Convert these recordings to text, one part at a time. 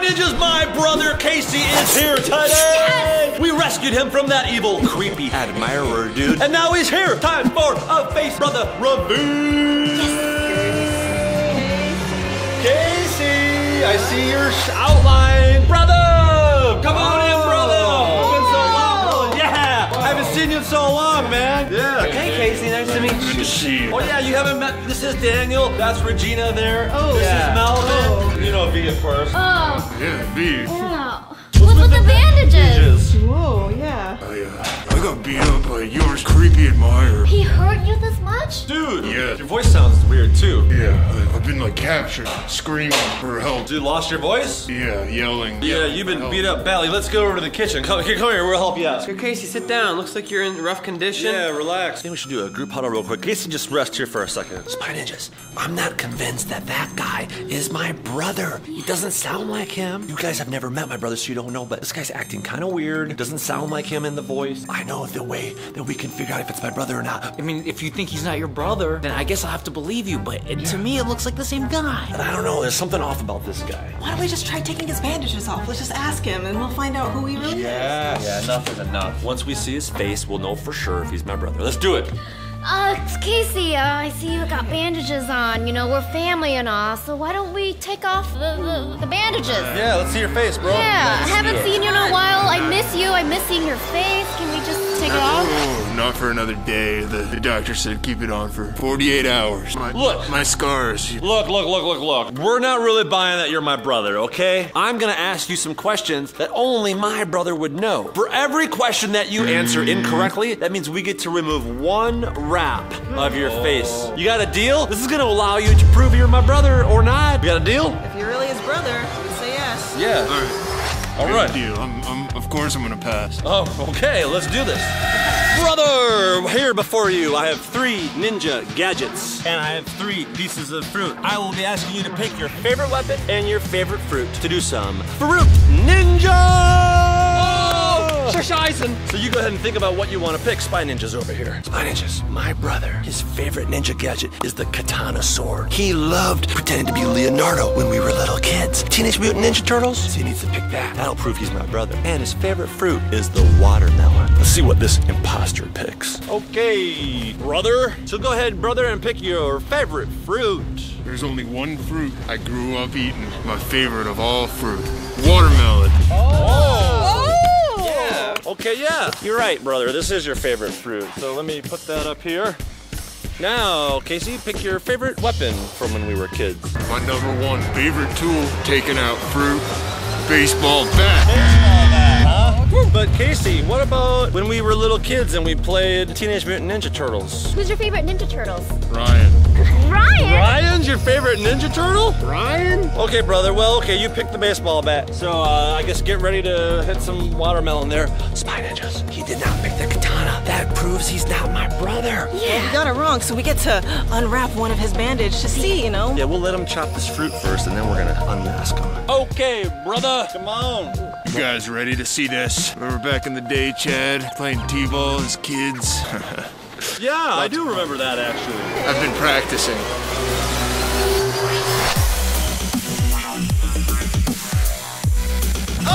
Spy Ninjas, my brother Casey is here today! Yes! We rescued him from that evil, creepy admirer dude. And now he's here! Time for a Face Brother Review! Yes. Casey, I see your outline! Brother! Come on in, brother! It's been so long, brother! Yeah! I haven't seen you in so long, man! Yeah! Hey, Casey, nice to meet you. Good to see you. Oh, yeah, you haven't met. This is Daniel. That's Regina there. Oh, this is Melvin. You know V at first. Oh. Yeah, V. Yeah. What's with the bandages? Whoa, yeah. Oh, yeah. I got beat up by yours creepy admirer. He hurt you this much? Dude. Yeah. Your voice sounds weird, too. Yeah. I've been, like, captured, screaming for help. Dude, lost your voice? Yeah, yelling. Yeah, you've been beat up, Bally. Let's go over to the kitchen. Come here. We'll help you out. Here, Casey, sit down. Looks like you're in rough condition. Yeah, relax. I think we should do a group huddle real quick. Casey, just rest here for a second. Spy Ninjas, I'm not convinced that that guy is my brother. He doesn't sound like him. You guys have never met my brother, so you don't know, but this guy's acting kind of weird. Doesn't sound like him in the voice. I know the way that we can figure out if it's my brother or not. I mean, if you think he's not your brother, then I guess I'll have to believe you, but to me, it looks like the same guy. And I don't know, there's something off about this guy. Why don't we just try taking his bandages off? Let's just ask him, and we'll find out who he really is. Yeah, enough is enough. Once we see his face, we'll know for sure if he's my brother. Let's do it. It's Casey, I see you got bandages on. You know, we're family and all, so why don't we take off the bandages? Yeah, let's see your face, bro. Yeah, I haven't seen you in a while. I miss you. I miss seeing your face. Can we just take it off? Oh, not for another day. The doctor said keep it on for 48 hours. My scars. Look. We're not really buying that you're my brother, okay? I'm going to ask you some questions that only my brother would know. For every question that you answer incorrectly, that means we get to remove one wrap of your face. You got a deal? This is gonna allow you to prove you're my brother or not. You got a deal? If you're really his brother, I would say yes. Yeah. All right. Deal. Of course I'm gonna pass. Oh, okay, let's do this. Brother, here before you, I have 3 ninja gadgets, and I have 3 pieces of fruit. I will be asking you to pick your favorite weapon and your favorite fruit to do some fruit ninja! So you go ahead and think about what you want to pick. Spy Ninjas over here. Spy Ninjas, my brother, his favorite ninja gadget is the katana sword. He loved pretending to be Leonardo when we were little kids. Teenage Mutant Ninja Turtles, so he needs to pick that. That'll prove he's my brother. And his favorite fruit is the watermelon. Let's see what this imposter picks. Okay, brother. So go ahead, brother, and pick your favorite fruit. There's only one fruit I grew up eating. My favorite of all fruit, watermelon. Okay, yeah, you're right, brother. This is your favorite fruit. So let me put that up here. Now, Casey, pick your favorite weapon from when we were kids. My #1 favorite tool, taking out fruit, baseball bat. But Casey, what about when we were little kids and we played Teenage Mutant Ninja Turtles? Who's your favorite Ninja Turtles? Ryan. Ryan's your favorite Ninja Turtle? Ryan? Okay, brother. Well, okay, you picked the baseball bat. So I guess get ready to hit some watermelon there. Spy Ninjas, he did not pick the katana. That proves he's not my brother. Yeah, he got it wrong, so we get to unwrap one of his bandage to see, you know? Yeah, we'll let him chop this fruit first, and then we're gonna unmask him. Okay, brother. Come on. You guys ready to see this? Remember back in the day, Chad, playing t-ball as kids? Yeah, I do remember that, actually. I've been practicing. Oh!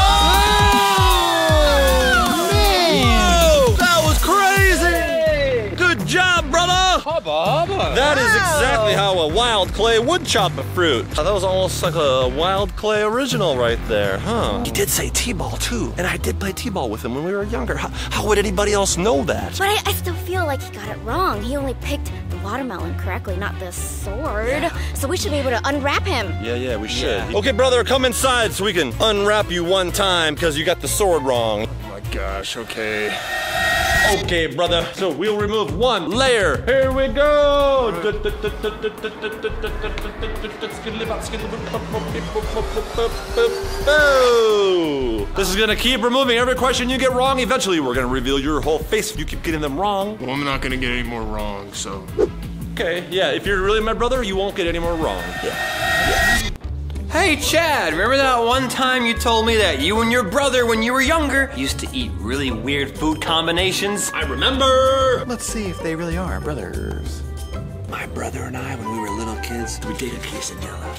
Whoa! That was crazy! Good job, brother! That is exactly how a Wild Clay would chop a fruit. That was almost like a Wild Clay original right there, huh? He did say t-ball, too, and I did play t-ball with him when we were younger. How would anybody else know that? But I still feel like he got it wrong. He only picked the watermelon correctly, not the sword. Yeah. So we should be able to unwrap him. Yeah, we should. Yeah. Okay, brother, come inside so we can unwrap you one time because you got the sword wrong. Oh, my gosh, okay. Okay, brother, so we'll remove one layer. Here we go! This is gonna keep removing every question you get wrong. Eventually, we're gonna reveal your whole face if you keep getting them wrong. Well, I'm not gonna get any more wrong, so. Okay, yeah, if you're really my brother, you won't get any more wrong. Yeah. Hey, Chad, remember that one time you told me that you and your brother, when you were younger, used to eat really weird food combinations? I remember! Let's see if they really are brothers. My brother and I, when we were little kids, we did a quesadilla.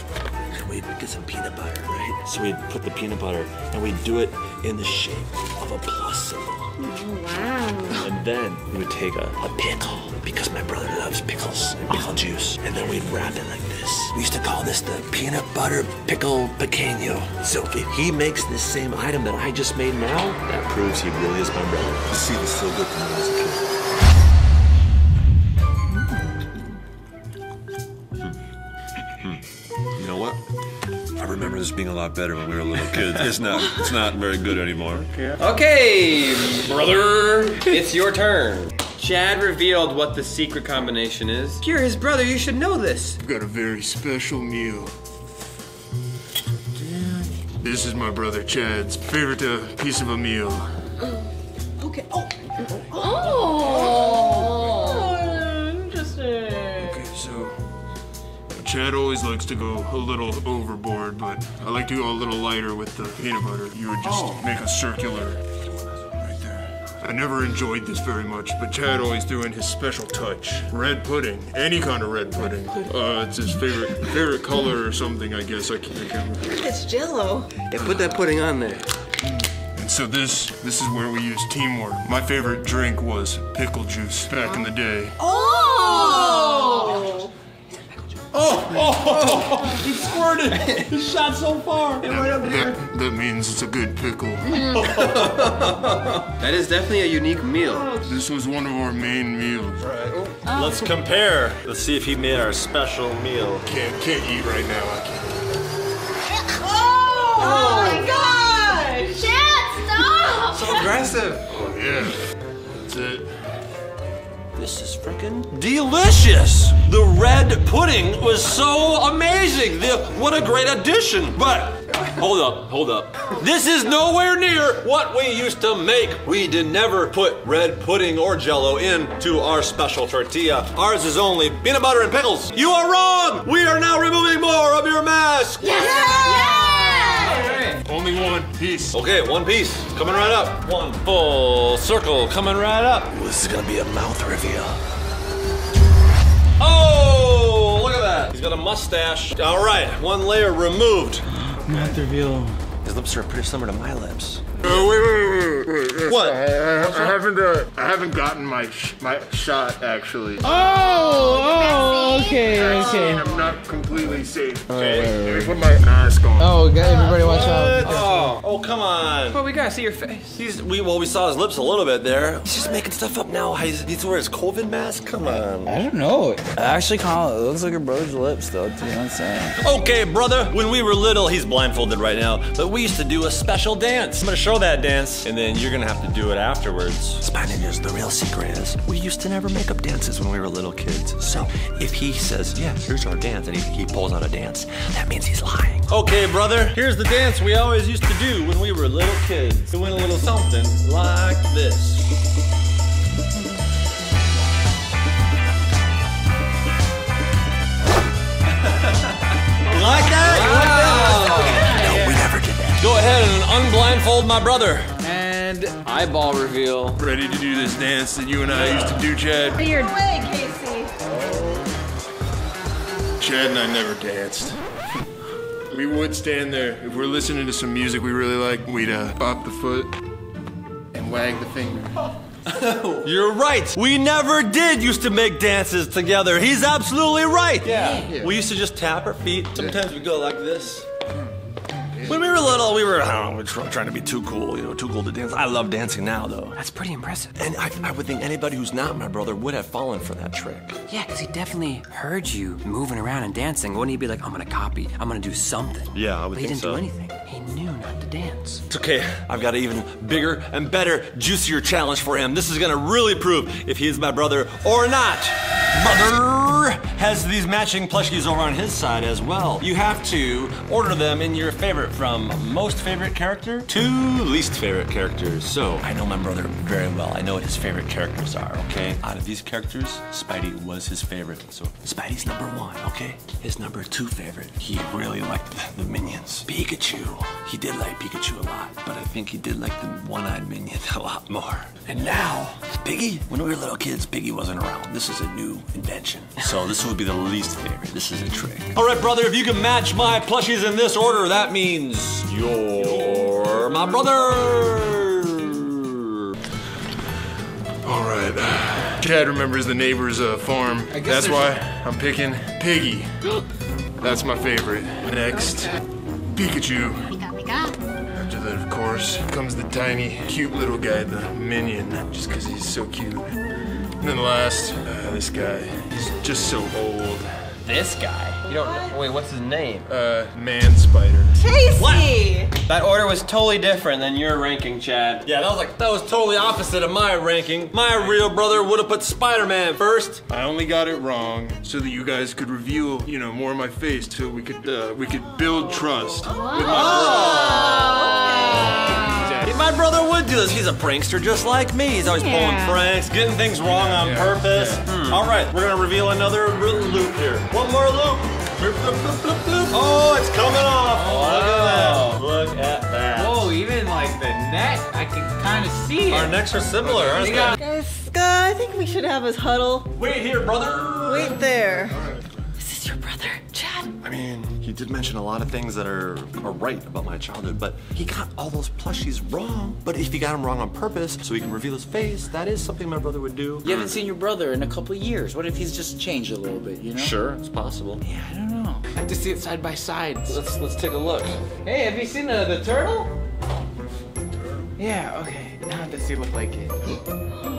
And we did some peanut butter, right? So we'd put the peanut butter and we'd do it in the shape of a plus symbol. Oh, wow. And then we would take a pickle, because my brother loves pickles and pickle juice. And then we'd wrap it like this. We used to call this the peanut butter pickle pequeño. So if he makes this same item that I just made now, that proves he really is my brother. You see, this is so good for me as a kid. You know what? I remember this being a lot better when we were little kids. It's not very good anymore. Okay, brother, it's your turn. Chad revealed what the secret combination is. You're his brother, you should know this. I've got a very special meal. This is my brother Chad's favorite piece of a meal. Okay, oh. Oh, interesting. Okay, so Chad always likes to go a little overboard, but I like to go a little lighter with the peanut butter. You would just make a circular. I never enjoyed this very much, but Chad always threw in his special touch. Red pudding, any kind of red pudding. It's his favorite color or something, I guess. I can't remember. It's Jell-O. Yeah, put that pudding on there. And so this is where we use teamwork. My favorite drink was pickle juice back in the day. Oh! Oh! He squirted! He shot so far! And right up there. That means it's a good pickle. That is definitely a unique meal. This was one of our main meals. Right. Oh. Let's compare. Let's see if he made our special meal. Can't eat right now. I can't. Oh! Oh my gosh! Chad, stop! So aggressive. Oh yeah. That's it. This is frickin' delicious! The red pudding was so amazing! What a great addition! But, hold up. This is nowhere near what we used to make. We did never put red pudding or Jell-O into our special tortilla. Ours is only peanut butter and pickles. You are wrong! We are now removing more of your mask! Yes! Yes! Yes! All right. Only one piece. Okay, one piece. Coming right up. One full circle coming right up. Ooh, this is gonna be a mouth reveal. Oh, look at that. He's got a mustache. All right, one layer removed. Mouth reveal. His lips are pretty similar to my lips. Wait. What? I haven't gotten my shot actually. Oh, okay. I'm not completely safe. Okay, let me put my mask on. Oh, God, everybody watch out. Oh, come on. Well, we gotta see your face. We saw his lips a little bit there. He's just making stuff up now. He's wearing his COVID mask? Come on. I don't know. Actually, Colin, it looks like your brother's lips though, to be honest. Okay, brother, when we were little, he's blindfolded right now, but we used to do a special dance. I'm gonna show that dance, and then you're gonna have to do it afterwards. Spy Ninjas, the real secret is, we used to never make up dances when we were little kids. So if he says, yeah, here's our dance, and he pulls out a dance, that means he's lying. Okay, brother, here's the dance we always used to do when we were little kids. Doing a little something like this. Like that? Wow. Like that? Go ahead and unblindfold my brother. And eyeball reveal. Ready to do this dance that you and I used to do, Chad? You're way, Casey. Chad and I never danced. We would stand there. If we're listening to some music we really like, we'd bop the foot and wag the finger. You're right. We never did used to make dances together. He's absolutely right. Yeah. We used to just tap our feet. Sometimes we go like this. When we were little, we were trying to be too cool, too cool to dance. I love dancing now, though. That's pretty impressive. And I would think anybody who's not my brother would have fallen for that trick. Yeah, because he definitely heard you moving around and dancing. Wouldn't he be like, I'm gonna copy, I'm gonna do something? Yeah, I would think so. But he didn't do anything. He knew not to dance. It's okay. I've got an even bigger and better, juicier challenge for him. This is gonna really prove if he is my brother or not. Brother has these matching plushies over on his side as well. You have to order them in your favorite from most favorite character to least favorite characters. So I know my brother very well. I know what his favorite characters are, okay? Out of these characters, Spidey was his favorite. So Spidey's #1, okay? His #2 favorite. He really liked the minions. Pikachu. He did like Pikachu a lot, but I think he did like the one-eyed minion a lot more. And now, Piggy? When we were little kids, Piggy wasn't around. This is a new invention. So this would be the least favorite. This is a trick. All right, brother, if you can match my plushies in this order, that means you're my brother. All right. Chad remembers the neighbor's farm. That's why I'm picking Piggy. That's my favorite. Next, Pikachu. After that, of course, comes the tiny, cute little guy, the minion, just because he's so cute. And then last, this guy. He's just so old. This guy? You don't know. Wait, what's his name? Man-Spider. Casey! What? That order was totally different than your ranking, Chad. Yeah, that was totally opposite of my ranking. My real brother would have put Spider-Man first. I only got it wrong so that you guys could reveal, you know, more of my face, so we could build trust with my brother. My brother would do this. He's a prankster just like me. He's always pulling pranks, getting things wrong on purpose. Yeah. Hmm. All right, we're gonna reveal another loop here. One more loop. Oh, it's coming off! Oh, look at that! Look at that! Whoa, even like the neck, I can kind of see it. Our necks are similar, aren't they? Guys, I think we should have us huddle. Wait here, brother. Wait there. Right. Is this your brother, Chad? I mean, he did mention a lot of things that are right about my childhood, but he got all those plushies wrong. But if he got them wrong on purpose, so he can reveal his face, that is something my brother would do. You haven't seen your brother in a couple of years. What if he's just changed a little bit? You know? Sure, it's possible. Yeah, I don't know. I have to see it side by side. Let's take a look. Hey, have you seen the turtle? Yeah, okay. Now does he look like it? Oh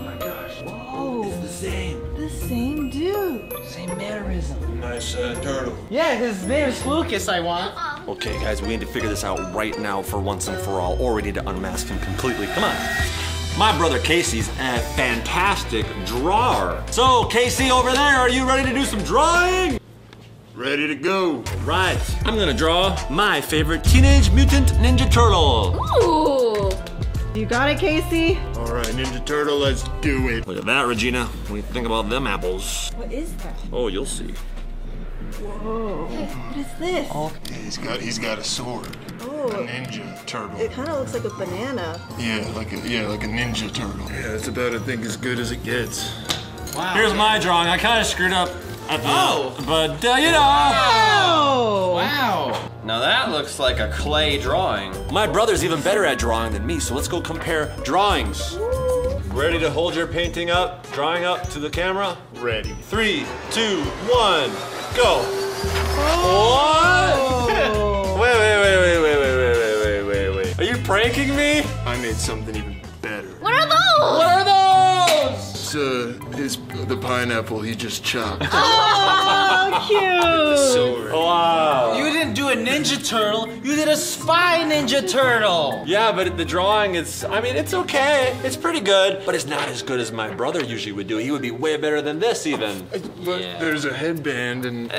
my gosh. Whoa. It's the same. The same dude. Same mannerism. Nice turtle. Yeah, his name is Lucas, I want. Okay, guys, we need to figure this out right now for once and for all, or we need to unmask him completely. Come on. My brother Casey's a fantastic drawer. So, Casey over there, are you ready to do some drawing? Ready to go. Right, I'm gonna draw my favorite Teenage Mutant Ninja Turtle. Ooh. You got it, Casey? All right, Ninja Turtle, let's do it. Look at that, Regina. What do you think about them apples? What is that? Oh, you'll see. Whoa. What is this? Oh. He's got a sword. Oh. A ninja turtle. It kind of looks like a banana. Yeah, like a ninja turtle. Yeah, it's about, I think, as good as it gets. Wow. Here's my drawing. I kind of screwed up. You know. Wow. Wow. Now that looks like a clay drawing. My brother's even better at drawing than me, so let's go compare drawings. Ooh. Ready to hold your painting up, drawing up to the camera? Ready. 3, 2, 1, go. Oh. What? Wait. Are you pranking me? I made something even better. What are those? What are those? The pineapple he just chopped. Oh, cute! The sword. Wow. You didn't do a Ninja Turtle, you did a Spy Ninja Turtle! Yeah, but the drawing is, I mean, it's okay. It's pretty good, but it's not as good as my brother usually would do. He would be way better than this, even. But there's a headband and...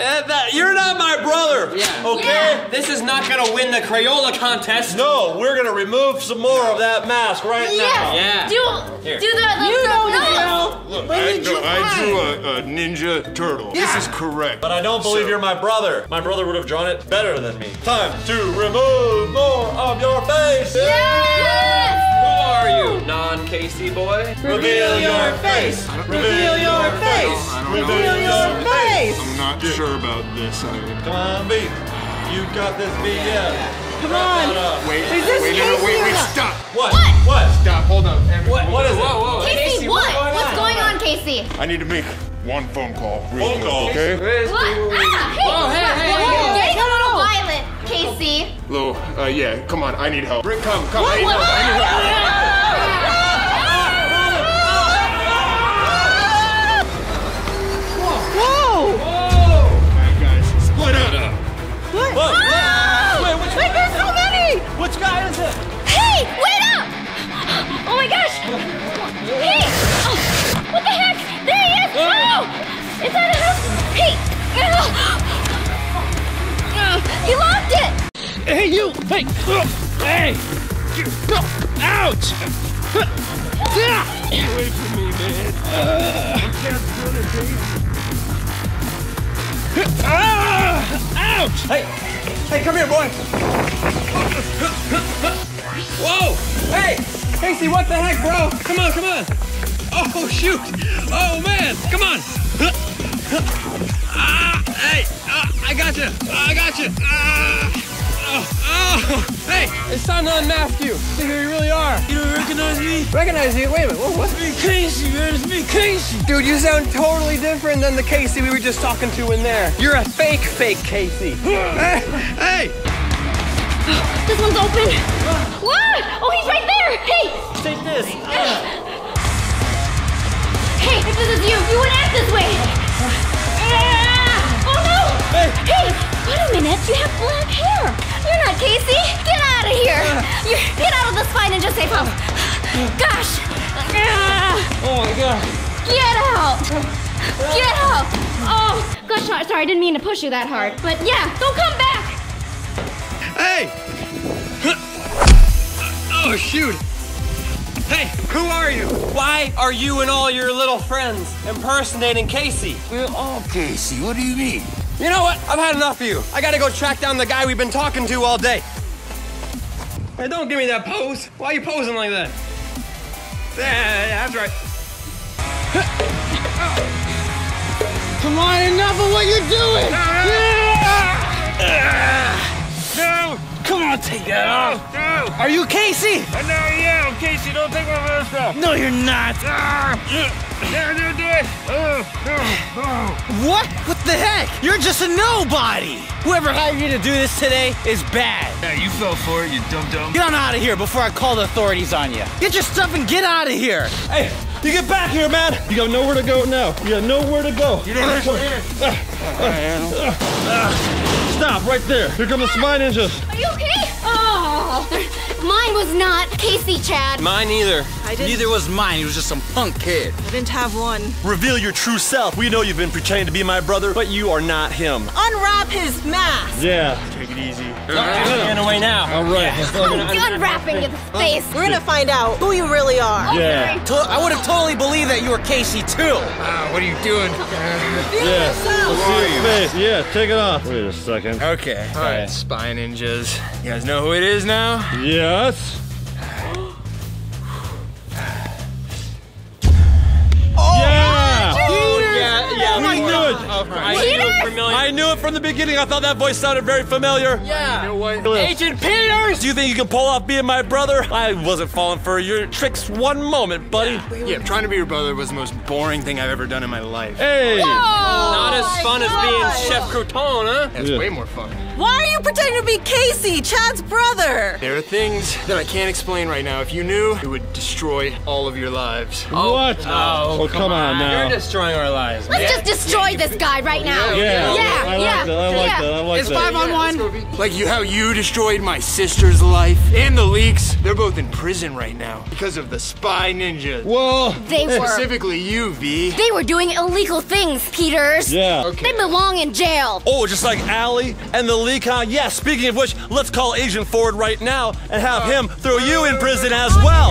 you're not my brother, okay? Yeah. This is not gonna win the Crayola contest. No, we're gonna remove some more of that mask right now. Yeah. Do that. Look, I drew a ninja turtle. Yeah. This is correct. But I don't believe you're my brother. My brother would have drawn it better than me. Time to remove more of your face. Yes! Who are you, non-Casey boy? Reveal your face. Reveal your face. Reveal your face. I'm not sure about this. Come on, B. You got this, B. Yeah. Come on! Wait, stop! What? Stop, hold up. What is it? Whoa. Casey, what? What's going on, Casey? I need to make one phone call. Phone call, okay? What? Ah, hey! Oh, hey! Getting a little violent, Casey. Lou, yeah, come on, I need help. Rick, come, I need help, Whoa! Alright, guys, split up. What? Wait, there's so many! Which guy is it? Hey, wait up! Oh my gosh! Hey! Oh, what the heck? There he is! Oh! Is that a house? Hey! He locked it! Hey, you! Hey! Hey! No! Ouch! Get away from me, man! I can't do it, ouch! Hey, come here, boy! Whoa! Hey! Casey, what the heck, bro? Come on! Oh, shoot! Oh, man! Come on! Ah, hey! I gotcha! I gotcha! Ah! Oh, oh! Hey! It's time to unmask you! See who you really are! You don't recognize me? Recognize you? Wait a minute, what? It's me, Casey, man! It's me, Casey! Dude, you sound totally different than the Casey we were just talking to in there. You're a fake Casey. Hey! Hey! Oh, this one's open! What? Oh, he's right there! Hey! Take this! Hey, if this is you, you would act this way! Oh no! Hey! Hey! Wait a minute, you have black hair! You're not Casey! Get out of here! Get out of the Spy Ninja safe house! Gosh! Oh my god! Get out! Get out! Oh! Gosh, sorry, I didn't mean to push you that hard. But yeah, don't come back! Hey! Oh shoot! Hey, who are you? Why are you and all your little friends impersonating Casey? We're all Casey, what do you mean? You know what? I've had enough of you. I gotta go track down the guy we've been talking to all day. Hey, don't give me that pose. Why are you posing like that? Yeah, that's right. Come on, enough of what you're doing! Come on, take that off! No. Are you Casey? No, yeah, I'm Casey. Don't take my mask off. No, you're not. No, don't do it. What? What the heck? You're just a nobody. Whoever hired you to do this today is bad. Yeah, you fell for it, you dum-dum. Get on out of here before I call the authorities on you. Get your stuff and get out of here. Hey, you get back here, man. You got nowhere to go now. You got nowhere to go. You don't stop right there. Here come the Spy Ninjas. Are you okay? Oh, mine was not Casey, Chad. Mine either. I didn't. Neither was mine. He was just some punk kid. I didn't have one. Reveal your true self. We know you've been pretending to be my brother, but you are not him. Unwrap his mask. Yeah. Take it easy. Get away now. All right. Yeah. Oh, unwrapping his face. We're gonna find out who you really are. Yeah. Okay. I would have totally believed that you were Casey too. What are you doing? Yeah. Let's see your face. Yeah. Take it off. Wait a second. Okay. All right, Spy Ninjas. You guys know who it is now? Yes. I knew it from the beginning. I thought that voice sounded very familiar. Yeah. You know what? Agent Peters! Do you think you can pull off being my brother? I wasn't falling for your tricks one moment, buddy. Yeah, trying to be your brother was the most boring thing I've ever done in my life. Hey! Whoa, not as fun as being Chef Crouton, huh? That's way more fun. Why are you pretending to be Casey, Chad's brother? There are things that I can't explain right now. If you knew, it would destroy all of your lives. What? Oh, come on now. You're destroying our lives. Let's just destroy this guy right now. Yeah. It's 5-on-1. Like how you destroyed my sister's life and the leaks. They're both in prison right now because of the Spy Ninjas. Whoa. They were. Specifically you, V. They were doing illegal things, Peters. Yeah. Okay. They belong in jail. Oh, just like Allie and the leaks. Yes, speaking of which, let's call Agent Ford right now and have him throw you in prison as well.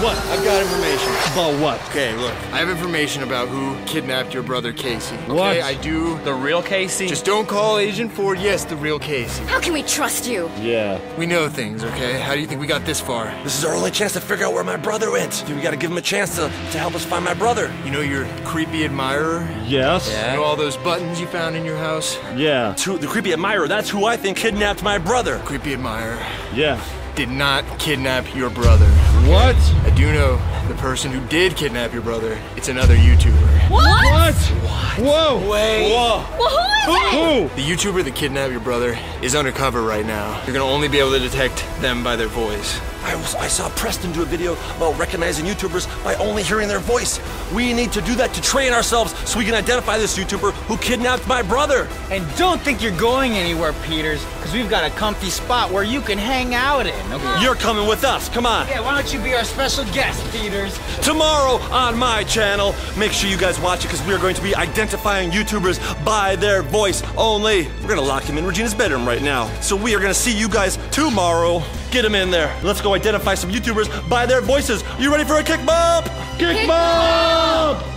What? I've got information. About what? Okay, look. I have information about who kidnapped your brother Casey. Okay, what? I do. The real Casey? Just don't call Agent Ford. Yes, the real Casey. How can we trust you? Yeah. We know things, okay? How do you think we got this far? This is our only chance to figure out where my brother went. We gotta give him a chance to help us find my brother. You know your creepy admirer? Yes. Yeah. You know all those buttons you found in your house? Yeah. The creepy admirer, that's who I think kidnapped my brother. Creepy admirer. Yeah. Did not kidnap your brother. Okay? What? I do know the person who did kidnap your brother. It's another YouTuber. What? What? Whoa. Wait. Whoa. Well, who is it? The YouTuber that kidnapped your brother is undercover right now. You're gonna only be able to detect them by their voice. I saw Preston do a video about recognizing YouTubers by only hearing their voice. We need to do that to train ourselves so we can identify this YouTuber who kidnapped my brother. And don't think you're going anywhere, Peters, because we've got a comfy spot where you can hang out in. Okay. You're coming with us, come on. Yeah, why don't you be our special guest, Peters? Tomorrow on my channel. Make sure you guys watch it because we are going to be identifying YouTubers by their voice only. We're gonna lock him in Regina's bedroom right now. So we are gonna see you guys tomorrow. Get him in there. Let's go identify some YouTubers by their voices. You ready for a kick bump? Kick bump!